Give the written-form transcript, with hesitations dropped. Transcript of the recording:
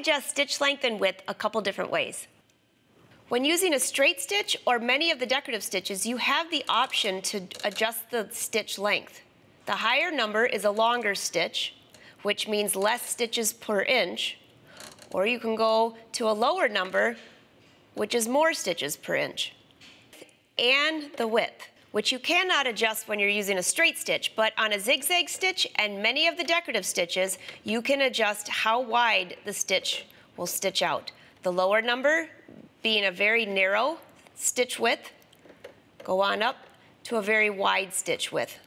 adjust stitch length and width a couple different ways. When using a straight stitch or many of the decorative stitches, you have the option to adjust the stitch length. The higher number is a longer stitch, which means less stitches per inch, or you can go to a lower number, which is more stitches per inch. And the width, which you cannot adjust when you're using a straight stitch, but on a zigzag stitch and many of the decorative stitches, you can adjust how wide the stitch will stitch out. The lower number being a very narrow stitch width, go on up to a very wide stitch width.